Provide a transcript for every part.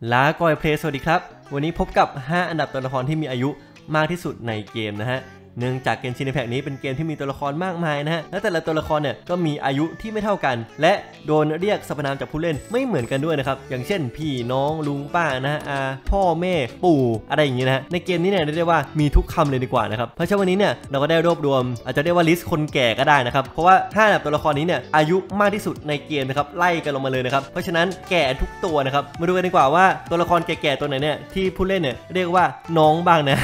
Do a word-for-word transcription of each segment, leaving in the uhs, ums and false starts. ลาก่อยเพลย์สวัสดีครับวันนี้พบกับห้าอันดับตัวละครที่มีอายุมากที่สุดในเกมนะฮะเนื่องจาก Genshin Impact นี้เป็นเกมที่มีตัวละครมากมายนะฮะและแต่ละตัวละครเนี่ยก็มีอายุที่ไม่เท่ากันและโดนเรียกสรรพนามจากผู้เล่นไม่เหมือนกันด้วยนะครับอย่างเช่นพี่น้องลุงป้านะฮะอาพ่อแม่ปู่อะไรอย่างงี้นะฮะในเกมนี้เนี่ยได้ว่ามีทุกคำเลยดีกว่านะครับเพราะฉะนั้นวันนี้เนี่ยเราก็ได้รวบรวมอาจจะเรียกว่าลิสต์คนแก่ก็ได้นะครับเพราะว่าห้าอันดับตัวละครนี้เนี่ยอายุมากที่สุดในเกมนะครับไล่กันลงมาเลยนะครับเพราะฉะนั้นแก่ทุกตัวนะครับมาดูกันดีกว่าว่าตัวละครแก่ๆตัวไหนเนี่ยที่ผู้เล่นเนี่ยเรียกว่าน้องบ้างนะ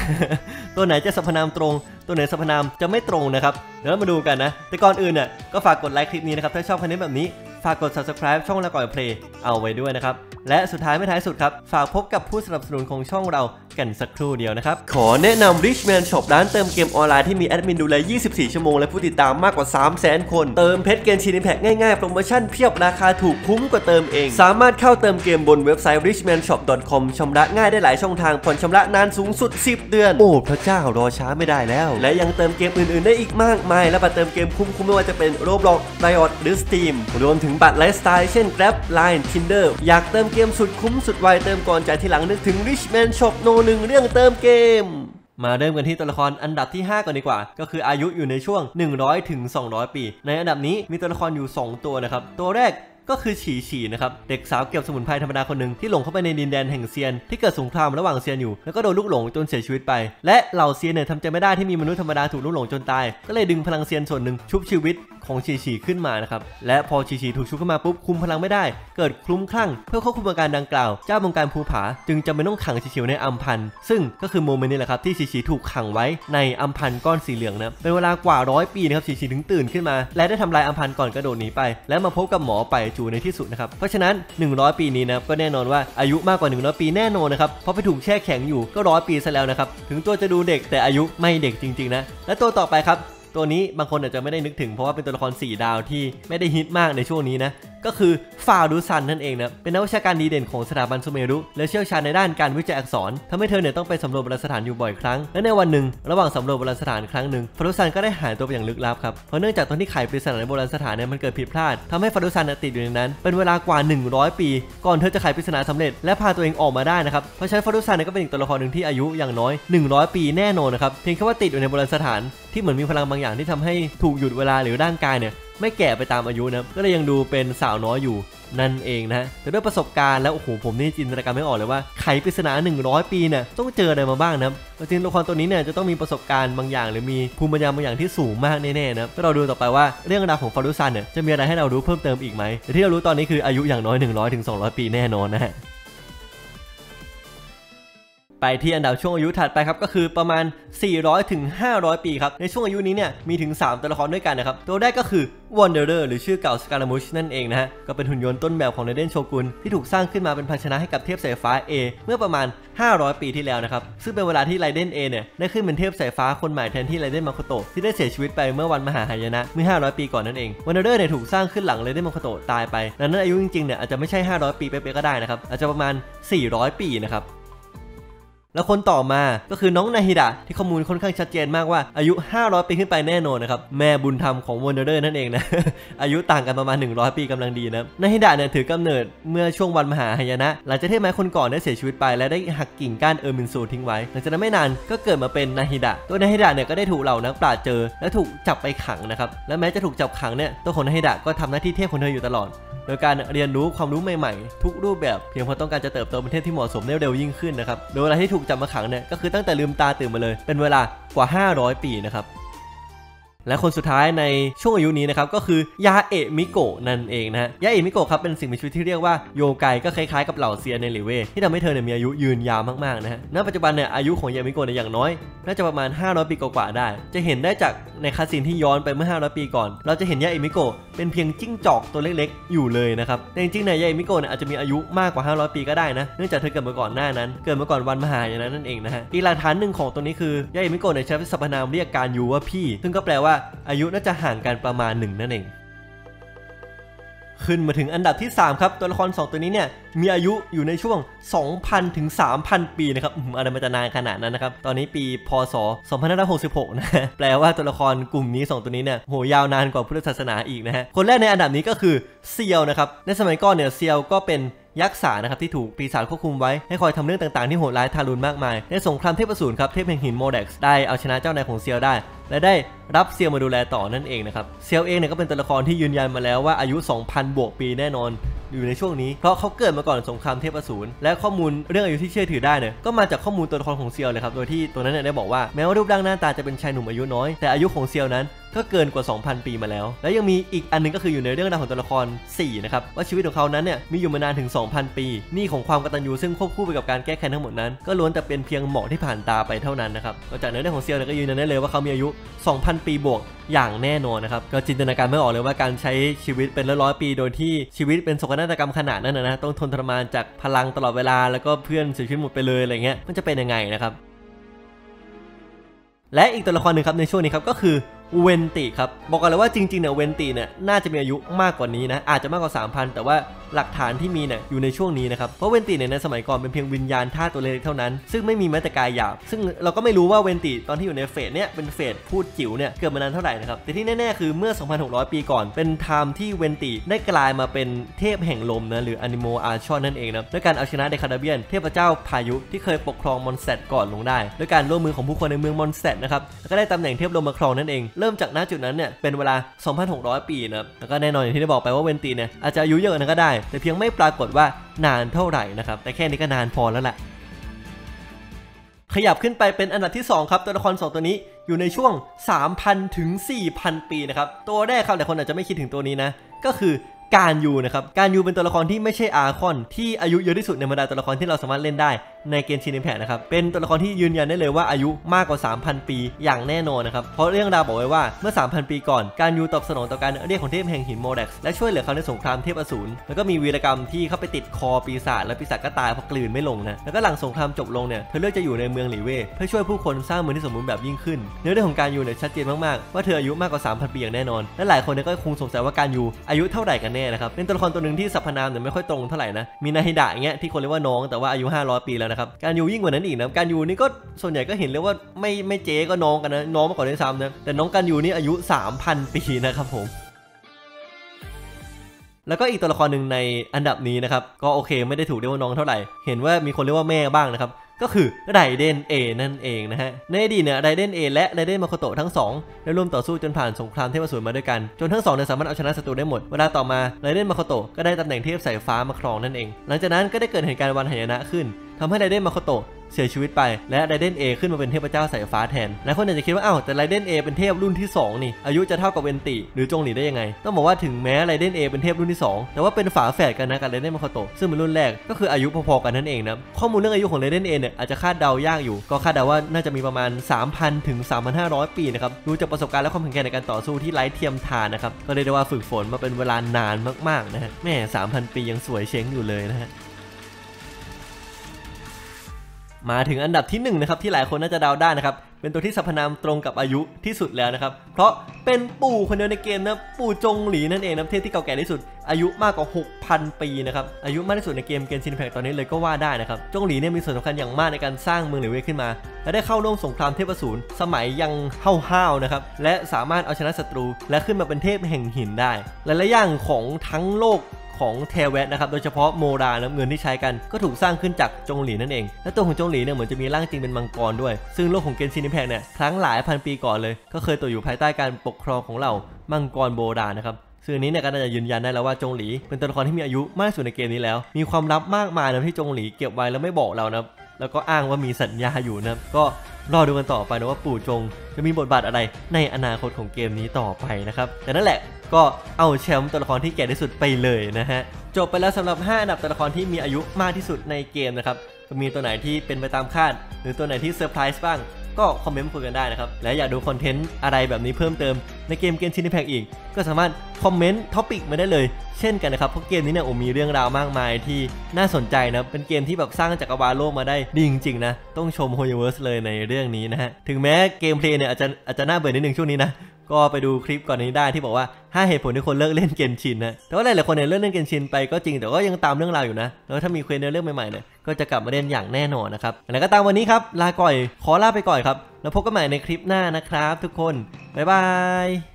ตัวไหนจะสรรพนามตรงตัวไหนสรรพนามจะไม่ตรงนะครับเดี๋ยวมาดูกันนะแต่ก่อนอื่นน่ะก็ฝากกดไลค์คลิปนี้นะครับถ้าชอบคอนเทนต์แบบนี้ฝากกด ซับสไครบ์ ช่องละก่อยเพลย์เอาไว้ด้วยนะครับและสุดท้ายไม่ท้ายสุดครับฝากพบกับผู้สนับสนุนของช่องเรากันสักครู่เดียวนะครับขอแนะนำ Richman Shop ร้านเติมเกมออนไลน์ที่มีแอดมินดูแลยี่สิบสี่ชั่วโมงและผู้ติดตามมากกว่า สามแสน คนเติมเพชร Genshin Impact ง่ายๆโปรโมชั่นเพียบราคาถูกคุ้มกว่าเติมเองสามารถเข้าเติมเกมบนเว็บไซต์ richmanshop ดอท คอม ชำระง่ายได้หลายช่องทางผ่อนชำระนานสูงสุดสิบเดือนโอ้พระเจ้ารอช้าไม่ได้แล้วและยังเติมเกมอื่นๆได้อีกมากมายและบัตรเติมเกมคุ้มๆไม่ว่าจะเป็น Roblox Riot หรือ Steam รวมถึงบัตรไลฟ์สไตล์เช่น Grab Line Tinder อยากเติมเกมสุดคุ้มสุดไวเติมก่อนจ่ายทีหลังนึกถึง Richman Shop โนหนึ่งเรื่องเติมเกมมาเริ่มกันที่ตัวละครอันดับที่ห้าก่อนดีกว่าก็คืออายุอยู่ในช่วง หนึ่งร้อยถึงสองร้อย ปีในอันดับนี้มีตัวละครอยู่สองตัวนะครับตัวแรกก็คือฉีฉีนะครับเด็กสาวเก็บสมุนไพรธรรมดาคนหนึ่งที่หลงเข้าไปในดินแดนแห่งเซียนที่เกิดสงครามระหว่างเซียนอยู่แล้วก็โดนลูกหลงจนเสียชีวิตไปและเหล่าเซียนเนี่ยทำใจไม่ได้ที่มีมนุษย์ธรรมดาถูกลูกหลงจนตายก็เลยดึงพลังเซียนส่วนหนึ่งชุบชีวิตของฉีฉีขึ้นมานะครับและพอฉีฉีถูกชุบขึ้นมาปุ๊บคุมพลังไม่ได้เกิดคลุ้มคลั่งเพื่อควบคุมอาการดังกล่าวเจ้ามังกรภูผาจึงจำเป็นต้องขังฉีฉีในอัมพันซึ่งก็คือโมเมนต์นี้แหละครับที่ฉีฉีถูกขังไว้ในอัมพันก้อนสีเหลืองนะเป็นเวลากว่าร้อยปีนะครับฉีฉีถึงตื่นขึ้นมาและได้ทำลายอัมพันก่อนกระโดดหนีไปและมาพบกับหมอไปอยู่ในที่สุดนะครับเพราะฉะนั้นหนึ่งร้อยปีนี้นะก็แน่นอนว่าอายุมากกว่าหนึ่งร้อยปีแน่นอนนะครับเพราะไปถูกแช่แข็งอยู่ก็ร้อยปีซะแล้วนะครับถึงตัวจะดูเด็กแต่อายุไม่เด็กจริงๆนะและตัวต่อไปครับตัวนี้บางคนอาจจะไม่ได้นึกถึงเพราะว่าเป็นตัวละครสี่ดาวที่ไม่ได้ฮิตมากในช่วงนี้นะก็คือฟาวดูซันนั่นเองนะเป็นนักวิชาการดีเด่นของสถาบันซูเมรุและเชี่ยวชาญในด้านการวิจัยอักษรทำให้เธอเนี่ยต้องไปสำรวจโบราณสถานอยู่บ่อยครั้งและในวันหนึ่งระหว่างสำรวจโบราณสถานครั้งหนึ่งฟาวดูซันก็ได้หายตัวไปอย่างลึกลับครับเพราะเนื่องจากตอนที่ไขปริศนาในโบราณสถานเนี่ยมันเกิดผิดพลาดทำให้ฟาวดูซันติดอยู่ในนั้นเป็นเวลากว่าหนึ่งร้อยปีก่อนเธอจะไขปริศนาสำเร็จและพาตัวเองออกมาได้นะครับเพราะฉะนั้นฟาวดูซันก็เป็นอีกตัวละครหนึ่งที่อายุอย่างน้อยหนึ่งร้อยปีแน่นอนนะครับเพียงแค่ว่าติดอยู่ในโบราณสถานที่เหมือนมีพลังบางอย่างที่ทำให้ถูกหยุดเวลาหรือร่างกายเนี่ยไม่แก่ไปตามอายุนะก็เลยยังดูเป็นสาวน้อยอยู่นั่นเองนะแต่ด้วยประสบการณ์แล้วโอ้โหผมนี่จินตนาการไม่ออกเลยว่าไขปริศนาหนึ่งร้อยปีเนี่ยต้องเจออะไรมาบ้างนะจริงตัวละครตัวนี้เนี่ยจะต้องมีประสบการณ์บางอย่างหรือมีภูมิปัญญาบางอย่างที่สูงมากแน่ๆนะก็เราดูต่อไปว่าเรื่องราวของฟาวดูซันเนี่ยจะมีอะไรให้เรารู้เพิ่มเติมอีกไหมแต่ที่เรารู้ตอนนี้คืออายุอย่างน้อย หนึ่งร้อยถึงสองร้อย ปีแน่นอนนะฮะไปที่อันดับช่วงอายุถัดไปครับก็คือประมาณ สี่ร้อยถึงห้าร้อย ปีครับในช่วงอายุนี้เนี่ยมีถึงสามตัวละครด้วยกันนะครับตัวแรกก็คือ Wonderer หรือชื่อเก่า Scaramouche นั่นเองนะฮะก็เป็นหุ่นยนต์ต้นแบบของเนเดนโชกุนที่ถูกสร้างขึ้นมาเป็นภาชนะให้กับเทพสายฟ้า A เมื่อประมาณห้าร้อยปีที่แล้วนะครับซึ่งเป็นเวลาที่ไรเดน A เนี่ยได้ขึ้นเป็นเทพสายฟ้าคนใหม่แทนที่ไรเดนมาโคโตะที่ได้เสียชีวิตไปเมื่อวันมหาหายนะเมื่อห้าร้อยปีก่อนนั่นเอง Wonderer เนี่ยถูกสร้างขึ้นหลังไรเดนมาโคโตะตายไปดังนั้นอายุจริงๆเนี่ยอาจจะไม่ใช่ห้าร้อยปีเป๊ะๆก็ได้นะครับอาจจะประมาณสี่ร้อยปีนะครับแล้วคนต่อมาก็คือน้องนาฮิดะที่ข้อมูลค่อนข้างชัดเจนมากว่าอายุห้าร้อยปีขึ้นไปแน่นอนนะครับแม่บุญธรรมของWondererนั่นเองนะ อายุต่างกันประมาณหนึ่งร้อยปีกำลังดีนะนาฮิดะเนี่ยถือกำเนิดเมื่อช่วงวันมหาหายนะหลังจากที่ไม้คนก่อนได้เสียชีวิตไปและได้หักกิ่งก้านเออร์มินซูทิ้งไว้หลังจากนั้นไม่นานก็เกิดมาเป็นนาฮิดะตัวนาฮิดะเนี่ยก็ได้ถูกเหล่านักปราชญ์เจอและถูกจับไปขังนะครับและแม้จะถูกจับขังเนี่ยตัวของนาฮิดะก็ทำหน้าที่เทพของเธออยู่ตลอดโดยการเรียนรู้ความรู้ใหม่ๆทุกรูปแบบเพียงเพราะต้องการจะเติบโตเป็นเทพที่เหมาะสมได้เร็วยิ่งขึ้นนะครับโดยเวลาที่ถูกจับมาขังเนี่ยก็คือตั้งแต่ลืมตาตื่นมาเลยเป็นเวลากว่าห้าร้อยปีนะครับและคนสุดท้ายในช่วงอายุนี้นะครับก็คือยาเอะมิโกะนั่นเองนะฮะยาเอะมิโกะครับเป็นสิ่งมีชีวิตที่เรียกว่าโยไกก็คล้ายๆกับเหล่าเซียนในหลีเว่ที่ทำให้เธอเนี่ยมีอายุยืนยาวมากๆนะฮะณปัจจุบันเนี่ยอายุของยาเอะมิโกะเนี่ยอย่างน้อยน่าจะประมาณห้าร้อยปีกว่าๆได้จะเห็นได้จากในคาสินที่ย้อนไปเมื่อห้าร้อยปีก่อนเราจะเห็นยาเอะมิโกะเป็นเพียงจิ้งจอกตัวเล็กๆอยู่เลยนะครับแต่จริงๆเนี่ยยาเอะมิโกะเนี่ยอาจจะมีอายุมากกว่าห้าร้อยปีก็ได้นะเนื่องจากเธอเกิดมาก่อนหน้านั้นเกิดมาก่อนวันมหาอย่างนั้นนั่นเองนะฮะอีกหลักฐานหนึ่งของตัวนี้คือยาเอะมิโกะเนี่ยใช้สรรพนามเรียกการยูว่าพี่ซึ่งก็แปลว่าอายุน่าจะห่างกันประมาณหนึ่งนั่นเองขึ้นมาถึงอันดับที่สามครับตัวละครสองตัวนี้เนี่ยมีอายุอยู่ในช่วง สองพันถึงสามพัน ปีนะครับอะไรมันจะนานขนาดนั้นนะครับตอนนี้ปีพศสองพันห้าร้อยหกสิบหกนะแปลว่าตัวละครกลุ่มนี้สองตัวนี้เนี่ยโหยาวนานกว่าพุทธศาสนาอีกนะฮะคนแรกในอันดับนี้ก็คือเซียวนะครับในสมัยก่อนเนี่ยเซียวก็เป็น ยักษ์สานะครับที่ถูกปีศาจควบคุมไว้ให้คอยทำเรื่องต่างๆที่โหดร้ายทารุณมากมายในสงครามเทพอสูรครับเทพแห่งหินโมเด็กซ์ได้เอาชนะเจ้านายของเซียวได้และได้รับเซียวมาดูแลต่อนั่นเองนะครับเซียวเองเนี่ยก็เป็นตัวละครที่ยืนยันมาแล้วว่าอายุ สองพัน บวกปีแน่นอนอยู่ในช่วงนี้เพราะเขาเกิดมาก่อนสงครามเทพอสูรและข้อมูลเรื่องอายุที่เชื่อถือได้เนี่ยก็มาจากข้อมูลตัวละครของเซียวเลยครับโดยที่ตัวนั้นเนี่ยได้บอกว่าแม้ว่ารูปร่างหน้าตาจะเป็นชายหนุ่มอายุน้อยแต่อายุของเซียวนั้นก็เกินกว่า สองพัน ปีมาแล้วและยังมีอีกอันนึงก็คืออยู่ในเรื่องราวของตัวละครสี่นะครับว่าชีวิตของเขานั้นเนี่ยมีอยู่มานานถึง สองพัน ปีนี่ของความกตัญญูซึ่งควบคู่ไปกับการแก้แค้นทั้งหมดนั้นก็ล้วนแต่เป็นเพียงหมอกที่ผ่านตาไปเท่านั้นนะครับจากในเรื่องของเซียวเนี่ยก็ยืนยันได้เลยว่าเขามีอายุ สองพัน ปีบวกอย่างแน่นอนนะครับก็จินตนาการไม่ออกเลยว่าการใช้ชีวิตเป็นร้อยๆปีโดยที่ชีวิตเป็นโศกนาฏกรรมขนาดนั้นนะต้องทนทรมานจากพลังตลอดเวลาแล้วก็เพื่อนเสียชีวิตหมดไปเลยอะไรเงี้ยมันจะเป็นยังไงนะครับและอีกตัวละครหนึ่งครับในช่วงนี้ครับก็คือเวนติครับบอกกันเลยว่าจริงๆเนี่ยเวนติเนี่ยน่าจะมีอายุมากกว่านี้นะอาจจะมากกว่า สามพัน แต่ว่าหลักฐานที่มีเนี่ยอยู่ในช่วงนี้นะครับเพราะเวนติเนี่ยในสมัยก่อนเป็นเพียงวิญญาณธาตุตัวเล็กเท่านั้นซึ่งไม่มีแม้แต่กายหยาบซึ่งเราก็ไม่รู้ว่าเวนติตอนที่อยู่ในเฟสเนี่ยเป็นเฟสพูดจิ๋วเนี่ยเกิดมานานเท่าไหร่นะครับแต่ที่แน่ๆคือเมื่อ สองพันหกร้อย ปีก่อนเป็นไทม์ที่เวนติได้กลายมาเป็นเทพแห่งลมนะหรืออนิโมอาชอนนั่นเองนะด้วยการเอาชนะเดคาดาเบียนเทพเจ้าพายุที่เคยปกครองมอนแซตก่อนลงได้ด้วยการร่วมมือของผู้คนในเมืองมอนแซตนะครับแล้วก็ได้ตำแหน่งเทพลมมาครองนั่นเองเริ่มจากณจุดนั้นเนี่ยเป็นเวลา สองพันหกร้อย ปีนะครับแล้วก็แน่นอนอย่างที่ได้บอกไปว่าเวนติเนี่ยอาจจะอายุเยอะนะก็ได้แต่เพียงไม่ปรากฏว่านานเท่าไหร่นะครับแต่แค่นี้ก็นานพอแล้วแหละขยับขึ้นไปเป็นอันดับที่สองครับตัวละครสองตัวนี้อยู่ในช่วง สามพัน ถึง สี่พัน ปีนะครับตัวแรกครับหลายคนอาจจะไม่คิดถึงตัวนี้นะก็คือการยูนะครับการยูเป็นตัวละครที่ไม่ใช่อาคอนที่อายุเยอะที่สุดในบรรดาตัวละครที่เราสามารถเล่นได้ในเกมชินอิมแพคนะครับเป็นตัวละครที่ยืนยันได้เลยว่าอายุมากกว่า สามพัน ปีอย่างแน่นอนนะครับเพราะเรื่องราวบอกไว้ว่าเมื่อ สามพัน ปีก่อนการยูตอบสนองต่อการเรียกของเทพแห่งหินโมเด็กซ์และช่วยเหลือเขาในสงครามเทพอสูรแล้วก็มีวีรกรรมที่เข้าไปติดคอปีศาจและปีศาจก็ตายเพราะกลืนไม่ลงนะแล้วก็หลังสงครามจบลงเนี่ยเธอเลือกจะอยู่ในเมืองหลีเว่เพื่อช่วยผู้คนสร้างเมืองที่สมบูรณ์แบบยิ่งขึ้นเนื้อเรื่องของการยูเนี่ยชัดเจนมากๆว่าเธออายุมากกว่า สามพัน ปีอย่างแน่นอนและหลายคนเนี่ยก็คงสงสัยว่าการยูอายุเท่าไหร่กันแน่นะครับเป็นตัวละครตัวนึงที่สรรพนามเนี่ยไม่ค่อยตรงเท่าไหร่นะมีนาฮิดะเงี้ยที่คนเรียกว่าน้องแต่ว่าอายุห้าร้อยปีแล้วนะครับการยูยิ่งกว่านั้นอีกนะการยูนี่ก็ส่วนใหญ่ก็เห็นเลยว่าไม่ไม่เจ๊ก็น้องกันนะน้องมาก่อนด้วยซ้ำนะแต่น้องการยูนี่อายุ สามพัน ปีนะครับผมแล้วก็อีกตัวละครหนึ่งในอันดับนี้นะครับก็โอเคไม่ได้ถูกเรียกว่าน้องเท่าไหร่เห็นว่ามีคนเรียกว่าแม่บ้างนะครับก็คือไรเดนเอนั่นเองนะฮะในอดีตเนี่ยไรเดนเอและไรเดนมาโคโตะทั้งสองได้ร่วมต่อสู้จนผ่านสงครามเทพอสูรมาด้วยกันจนทั้งสองเนี่ยสามารถเอาชนะศัตรูได้หมดเวลาต่อมาไรเดนมาโคโตะก็ได้ตำแหน่งเทพสายฟ้ามาครองนั่นเองหลังจากนั้นก็ได้เกิดเหตุการณ์วันหายนะขึ้นทำให้ไรเดนมาโคโตะเสียชีวิตไปและไรเดนเอขึ้นมาเป็นเทพเจ้าสายฟ้าแทนหลายคนอาจจะคิดว่าอ้าวแต่ไรเดนเอเป็นเทพรุ่นที่สองนี่อายุจะเท่ากับเวนติหรือจงหลีได้ยังไงต้องบอกว่าถึงแม้ไรเดนเอเป็นเทพรุ่นที่สองแต่ว่าเป็นฝาแฝดกันนะกับไรเดนมาโคโตะซึ่งเป็นรุ่นแรกก็คืออายุพอๆกันนั่นเองนะข้อมูลเรื่องอายุของไรเดนเอเนี่ยอาจจะคาดเดายากอยู่ก็คาดเดาว่าน่าจะมีประมาณ สามพัน ถึง สามพันห้าร้อย ปีนะครับดูจากประสบการณ์และความแข็งแกร่งในการต่อสู้ที่ไร้เทียมทานนะครับก็เลยได้ว่าฝึกฝนมาเป็นเวลานานมากๆนะฮะแม่ สามพัน ปียังสวยเช้งอยู่เลยนะฮะมาถึงอันดับที่หนึ่งนะครับที่หลายคนน่าจะเดาได้นะครับเป็นตัวที่สรรพนามตรงกับอายุที่สุดแล้วนะครับเพราะเป็นปู่คนเดียวในเกมนะปู่จงหลีนั่นเองนะเทพที่เก่าแก่ที่สุดอายุมากกว่า หกพัน ปีนะครับอายุมากที่สุดในเกม Genshin Impact ตอนนี้เลยก็ว่าได้นะครับจงหลีเนี่ยมีส่วนสำคัญอย่างมากในการสร้างเมืองหลีเว่ขึ้นมาและได้เข้าร่วมสงครามเทพอสูรสมัยยังห้าวๆนะครับและสามารถเอาชนะศัตรูและขึ้นมาเป็นเทพแห่งหินได้หลายๆอย่างของทั้งโลกของเทเวตนะครับโดยเฉพาะโมราและเงินที่ใช้กันก็ถูกสร้างขึ้นจากจงหลีนั่นเองและตัวของจงหลีเนี่ยเหมือนจะมีร่างจริงเป็นมังกรด้วยซึ่งโลกของเกนชินอิมแพคเนี่ยครั้งหลายพันปีก่อนเลยก็เคยตัวอยู่ภายใต้การปกครองของเหล่ามังกรโมรานะครับซึ่งอันนี้เนี่ยก็น่าจะยืนยันได้แล้วว่าจงหลีเป็นตัวละครที่มีอายุมากที่สุดในเกมนี้แล้วมีความลับมากมายนะที่จงหลีเก็บไว้แล้วไม่บอกเรานะแล้วก็อ้างว่ามีสัญญาอยู่นะก็รอดูกันต่อไปนะว่าปู่จงจะมีบทบาทอะไรในอนาคตของเกมนี้ต่อไปนะครับแต่นั่นแหละก็เอาแชมป์ตัวละครที่แก่ที่สุดไปเลยนะฮะจบไปแล้วสำหรับห้าอันดับตัวละครที่มีอายุมากที่สุดในเกมนะครับมีตัวไหนที่เป็นไปตามคาดหรือตัวไหนที่เซอร์ไพรส์บ้างก็คอมเมนต์พูดกันได้นะครับและอยากดูคอนเทนต์อะไรแบบนี้เพิ่มเติมในเกม Genshin Impact อีกก็สามารถคอมเมนต์ท็อปิกมาได้เลยเช่นกันนะครับเพราะเกมนี้เนี่ยโอ้มีเรื่องราวมากมายที่น่าสนใจนะเป็นเกมที่แบบสร้างจักรวาลโลกมาได้ดีจริงๆนะต้องชม Wonderer เลยในเรื่องนี้นะฮะถึงแม้เกมเพลย์เนี่ยอาจจะอาจจะน่าเบื่อนิดนึงช่วงนี้นะก็ไปดูคลิปก่อนนี้ได้ที่บอกว่าห้าเหตุผลที่คนเลิกเล่นเกมชินนะแต่ว่าหลายๆคนเนี่ยเลิกเล่นเกมชินไปก็จริงแต่ก็ยังตามเรื่องราวอยู่นะแล้วถ้ามีเควสในเรื่องใหม่ๆเนี่ยก็จะกลับมาเล่นอย่างแน่นอนนะครับแล้วก็ตามวันนี้ครับลาก่อยขอลาไปก่อนครับแล้วพบกันใหม่ในคลิปหน้านะครับทุกคนบ๊ายบาย